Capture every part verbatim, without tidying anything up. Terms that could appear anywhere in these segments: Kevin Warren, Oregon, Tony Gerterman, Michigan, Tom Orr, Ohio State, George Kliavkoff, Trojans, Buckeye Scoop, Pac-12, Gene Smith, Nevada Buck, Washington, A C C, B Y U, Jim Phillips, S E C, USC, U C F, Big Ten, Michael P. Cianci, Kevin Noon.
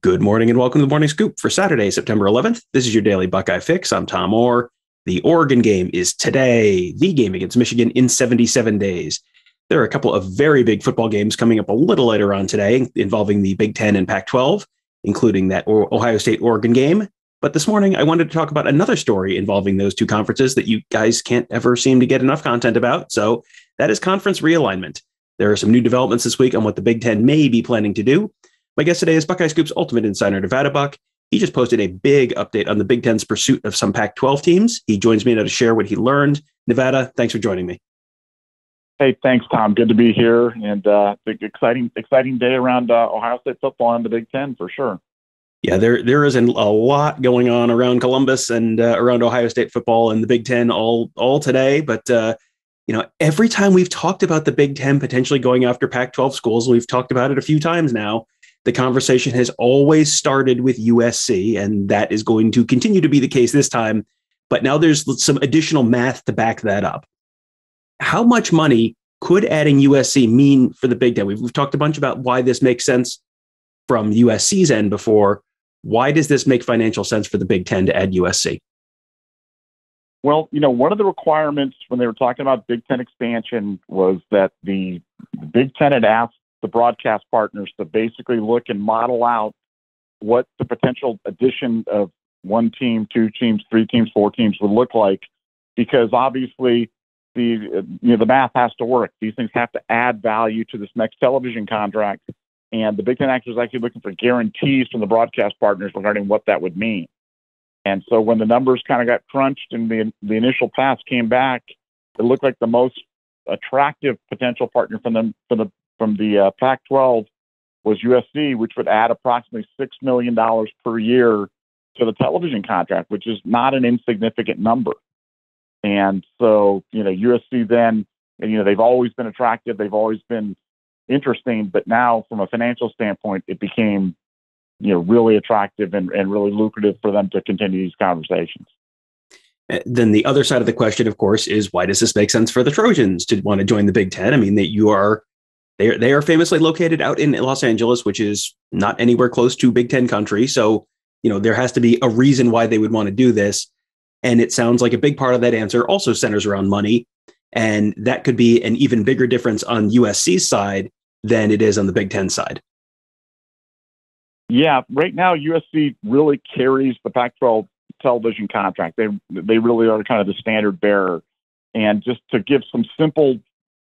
Good morning and welcome to the Morning Scoop for Saturday, September eleventh. This is your daily Buckeye Fix. I'm Tom Orr. The Oregon game is today, the game against Michigan in seventy-seven days. There are a couple of very big football games coming up a little later on today involving the Big Ten and Pac twelve, including that Ohio State-Oregon game. But this morning, I wanted to talk about another story involving those two conferences that you guys can't ever seem to get enough content about. So that is conference realignment. There are some new developments this week on what the Big Ten may be planning to do. My guest today is Buckeye Scoop's ultimate insider, Nevada Buck. He just posted a big update on the Big Ten's pursuit of some Pac twelve teams. He joins me now to share what he learned. Nevada, thanks for joining me. Hey, thanks, Tom. Good to be here. And uh, it's an exciting, exciting day around uh, Ohio State football and the Big Ten for sure. Yeah, there there is a lot going on around Columbus and uh, around Ohio State football and the Big Ten all all today. But uh, you know, every time we've talked about the Big Ten potentially going after Pac twelve schools, we've talked about it a few times now. The conversation has always started with U S C, and that is going to continue to be the case this time. But now there's some additional math to back that up. How much money could adding U S C mean for the Big Ten? We've, we've talked a bunch about why this makes sense from U S C's end before. Why does this make financial sense for the Big Ten to add U S C? Well, you know, one of the requirements when they were talking about Big Ten expansion was that the, the Big Ten had asked the broadcast partners to basically look and model out what the potential addition of one team, two teams, three teams, four teams would look like, because obviously the you know the math has to work. These things have to add value to this next television contract, and the Big Ten actors are actually looking for guarantees from the broadcast partners regarding what that would mean. And so when the numbers kind of got crunched and the the initial pass came back, it looked like the most attractive potential partner from them from the from the uh, Pac twelve was U S C, which would add approximately six million dollars per year to the television contract, which is not an insignificant number. And so, you know, U S C then, and, you know, they've always been attractive. They've always been interesting. But now from a financial standpoint, it became, you know, really attractive and, and really lucrative for them to continue these conversations. Then the other side of the question, of course, is why does this make sense for the Trojans to want to join the Big Ten? I mean, that you are They are, they are famously located out in Los Angeles, which is not anywhere close to Big Ten country. So, you know, there has to be a reason why they would want to do this. And it sounds like a big part of that answer also centers around money. And that could be an even bigger difference on U S C's side than it is on the Big Ten side. Yeah, right now, U S C really carries the Pac twelve television contract. They, they really are kind of the standard bearer. And just to give some simple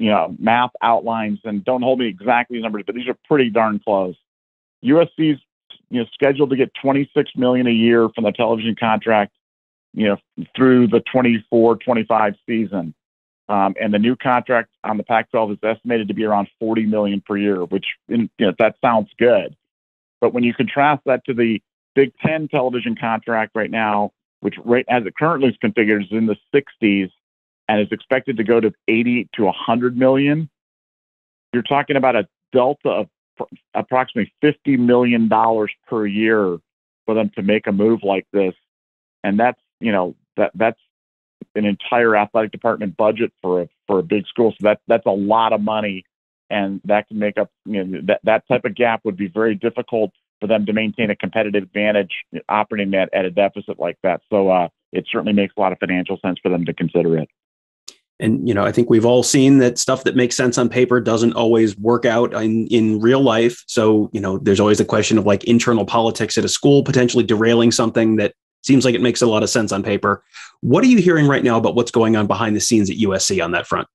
you know, math outlines, and don't hold me exactly numbers, but these are pretty darn close. U S C's, you know, scheduled to get twenty-six million dollars a year from the television contract, you know, through the twenty-four twenty-five season. Um, and the new contract on the Pac twelve is estimated to be around forty million dollars per year, which, you know, that sounds good. But when you contrast that to the Big Ten television contract right now, which right as it currently is configured is in the sixties, and is expected to go to eighty to one hundred million. You're talking about a delta of pr- approximately fifty million dollars per year for them to make a move like this. And that's, you know, that that's an entire athletic department budget for a, for a big school. So that that's a lot of money, and that can make up, you know, that, that type of gap would be very difficult for them to maintain a competitive advantage operating at, at a deficit like that. So uh, it certainly makes a lot of financial sense for them to consider it. And, you know, I think we've all seen that stuff that makes sense on paper doesn't always work out in, in real life. So, you know, there's always the question of like internal politics at a school potentially derailing something that seems like it makes a lot of sense on paper. What are you hearing right now about what's going on behind the scenes at U S C on that front?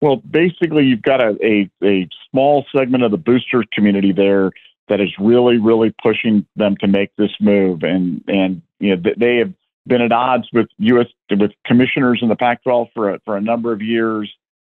Well, basically, you've got a, a, a small segment of the booster community there that is really, really pushing them to make this move. And, and you know, they have been at odds with U S with commissioners in the Pac twelve for a, for a number of years,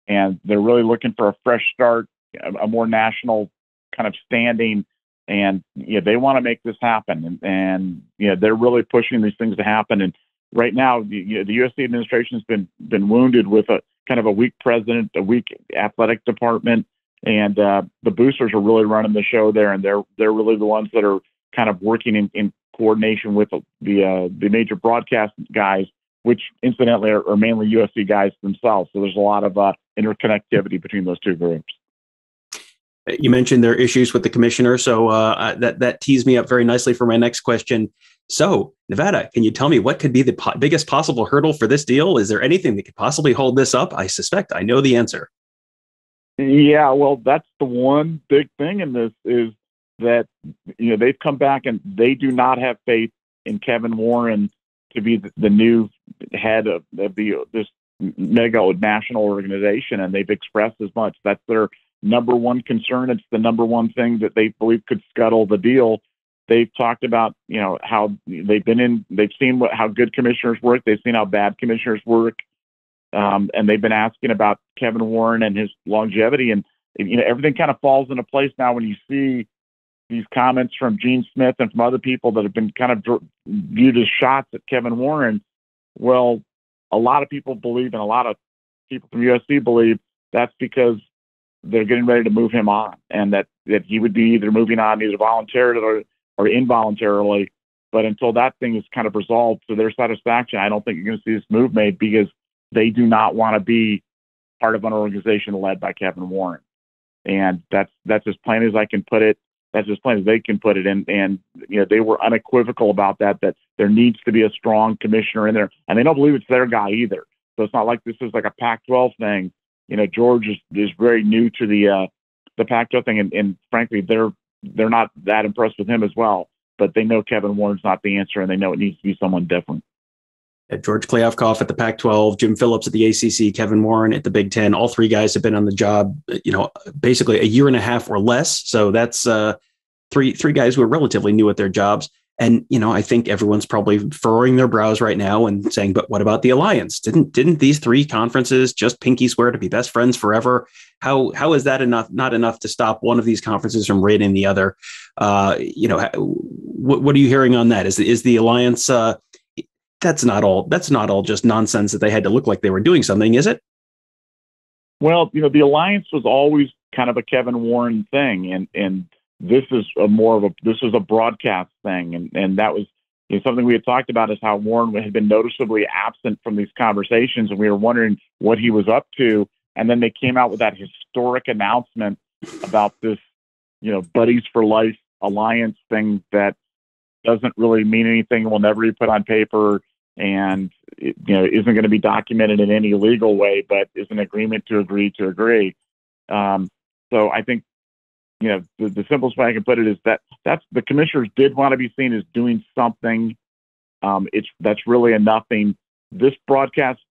and they're really looking for a fresh start, a, a more national kind of standing, and you know, they want to make this happen, and, and you know, they're really pushing these things to happen. And right now, you know, the U S C administration has been been wounded with a kind of a weak president, a weak athletic department, and uh, the boosters are really running the show there, and they're they're really the ones that are kind of working in, in coordination with the uh, the major broadcast guys, which incidentally are, are mainly U S C guys themselves. So there's a lot of uh, interconnectivity between those two groups. You mentioned there are issues with the commissioner, so uh, that that tees me up very nicely for my next question. So, Nevada, can you tell me what could be the po- biggest possible hurdle for this deal? Is there anything that could possibly hold this up? I suspect I know the answer. Yeah, well, that's the one big thing in this is that, you know, they've come back and they do not have faith in Kevin Warren to be the, the new head of, of the this mega national organization, and they've expressed as much. That's their number one concern. It's the number one thing that they believe could scuttle the deal. They've talked about, you know, how they've been in, they've seen what, how good commissioners work. They've seen how bad commissioners work. Um, and they've been asking about Kevin Warren and his longevity. And, you know, everything kind of falls into place now when you see these comments from Gene Smith and from other people that have been kind of dr- viewed as shots at Kevin Warren. Well, a lot of people believe, and a lot of people from U S C believe that's because they're getting ready to move him on, and that, that he would be either moving on either voluntarily or, or involuntarily. But until that thing is kind of resolved to their satisfaction, I don't think you're going to see this move made, because they do not want to be part of an organization led by Kevin Warren. And that's, that's as plain as I can put it. That's as plain as they can put it. And, and, you know, they were unequivocal about that, that there needs to be a strong commissioner in there, and they don't believe it's their guy either. So it's not like this is like a Pac twelve thing. You know, George is, is very new to the uh, the Pac twelve thing, and, and frankly, they're they're not that impressed with him as well. But they know Kevin Warren's not the answer, and they know it needs to be someone different. Yeah, George Kliavkoff at the Pac twelve, Jim Phillips at the A C C, Kevin Warren at the Big Ten. All three guys have been on the job, you know, basically a year and a half or less. So that's uh, three three guys who are relatively new at their jobs. And, you know, I think everyone's probably furrowing their brows right now and saying, but what about the alliance? Didn't didn't these three conferences just pinky swear to be best friends forever? How how is that enough? Not enough to stop one of these conferences from raiding the other. Uh, you know, what, what are you hearing on that? Is, is the alliance? Uh, that's not all. That's not all just nonsense that they had to look like they were doing something, is it? Well, you know, the alliance was always kind of a Kevin Warren thing. And and. This is a more of a this is a broadcast thing, and and that was you know, something we had talked about, is how Warren had been noticeably absent from these conversations, and we were wondering what he was up to. And then they came out with that historic announcement about this, you know, Buddies for Life alliance thing that doesn't really mean anything, will never be put on paper, and it, you know, isn't going to be documented in any legal way, but is an agreement to agree to agree. Um, so I think. You know, the, the simplest way I can put it is that that's the commissioners did want to be seen as doing something. Um, it's that's really a nothing. This broadcast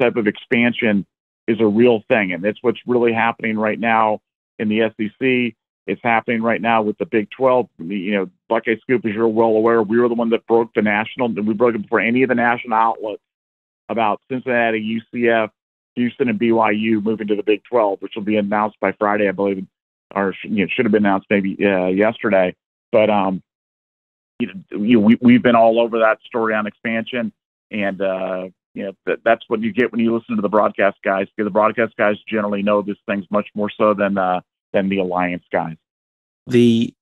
type of expansion is a real thing, and it's what's really happening right now in the S E C. It's happening right now with the Big twelve. You know, Buckeye Scoop, as you're well aware, we were the one that broke the national. We broke it before any of the national outlets about Cincinnati, U C F, Houston, and B Y U moving to the Big twelve, which will be announced by Friday, I believe. Or you know, should have been announced maybe uh, yesterday, but um, you know, you, we we've been all over that story on expansion, and uh, you know that, that's what you get when you listen to the broadcast guys. Because the broadcast guys generally know these things much more so than uh, than the alliance guys. The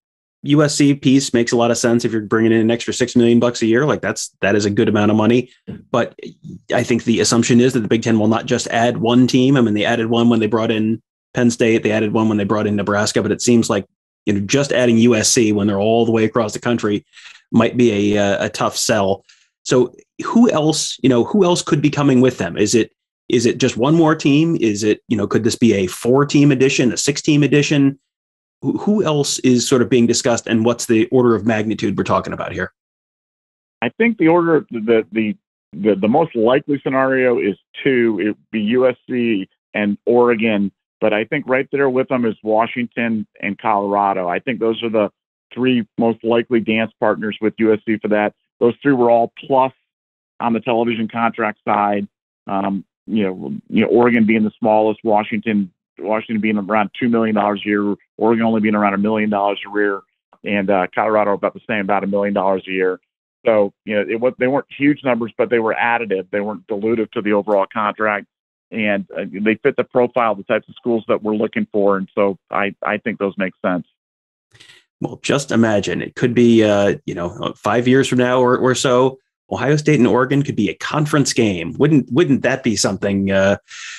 U S C piece makes a lot of sense if you're bringing in an extra six million bucks a year. Like that's that is a good amount of money, but I think the assumption is that the Big Ten will not just add one team. I mean, they added one when they brought in Penn State, they added one when they brought in Nebraska, but it seems like, you know, just adding U S C when they're all the way across the country might be a, a tough sell. So who else, you know, who else could be coming with them? Is it, is it just one more team? Is it, you know, could this be a four team edition, a six team edition? Who else is sort of being discussed, and what's the order of magnitude we're talking about here? I think the order of the, the, the, the most likely scenario is two. It would be U S C and Oregon. But I think right there with them is Washington and Colorado. I think those are the three most likely dance partners with U S C for that. Those three were all plus on the television contract side. Um, you know, you know, Oregon being the smallest, Washington, Washington being around two million dollars a year, Oregon only being around a million dollars a year, and uh, Colorado about the same, about a million dollars a year. So you know, it was, they weren't huge numbers, but they were additive. They weren't dilutive to the overall contract. And uh, they fit the profile, the types of schools that we're looking for. And so I, I think those make sense. Well, just imagine it could be, uh, you know, five years from now or, or so, Ohio State and Oregon could be a conference game. Wouldn't wouldn't that be something? Uh,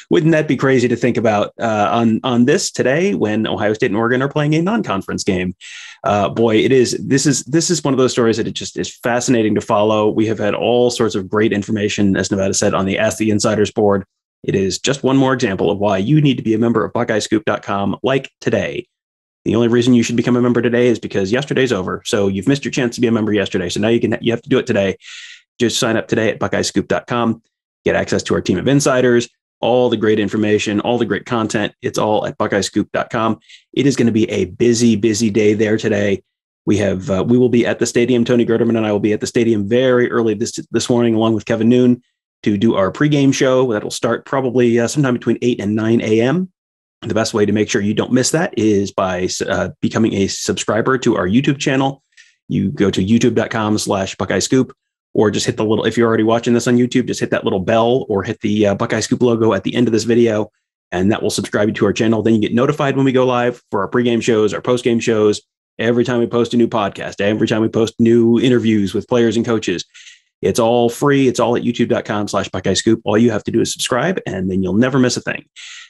wouldn't that be crazy to think about uh, on on this today when Ohio State and Oregon are playing a non-conference game? Uh, boy, it is. This is this is one of those stories that it just is fascinating to follow. We have had all sorts of great information, as Nevada said, on the Ask the Insiders board. It is just one more example of why you need to be a member of Buckeye Scoop dot com like today. The only reason you should become a member today is because yesterday's over. So you've missed your chance to be a member yesterday. So now you can you have to do it today. Just sign up today at Buckeye Scoop dot com. Get access to our team of insiders, all the great information, all the great content. It's all at Buckeye Scoop dot com. It is going to be a busy, busy day there today. We have uh, we will be at the stadium. Tony Gerterman and I will be at the stadium very early this this morning, along with Kevin Noon, to do our pregame show. That will start probably uh, sometime between eight and nine a.m. The best way to make sure you don't miss that is by uh, becoming a subscriber to our YouTube channel. You go to youtube dot com slash Buckeye Scoop. Or just hit the little, if you're already watching this on YouTube, just hit that little bell or hit the uh, Buckeye Scoop logo at the end of this video, and that will subscribe you to our channel. Then you get notified when we go live for our pregame shows, our postgame shows, every time we post a new podcast, every time we post new interviews with players and coaches. It's all free. It's all at youtube dot com slash Buckeye Scoop. All you have to do is subscribe, and then you'll never miss a thing.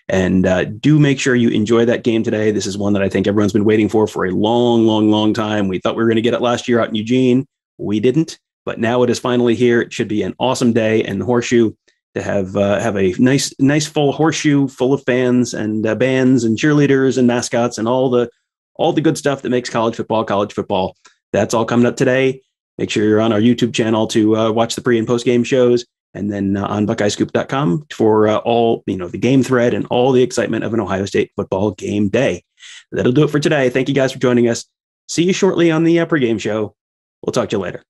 And uh, do make sure you enjoy that game today. This is one that I think everyone's been waiting for for a long, long, long time. We thought we were going to get it last year out in Eugene. We didn't. But now it is finally here. It should be an awesome day, and the Horseshoe to have uh, have a nice, nice full Horseshoe full of fans and uh, bands and cheerleaders and mascots and all the all the good stuff that makes college football, college football. That's all coming up today. Make sure you're on our YouTube channel to uh, watch the pre and post game shows, and then uh, on Buckeye Scoop dot com for uh, all you know the game thread and all the excitement of an Ohio State football game day. That'll do it for today. Thank you guys for joining us. See you shortly on the uh, pregame show. We'll talk to you later.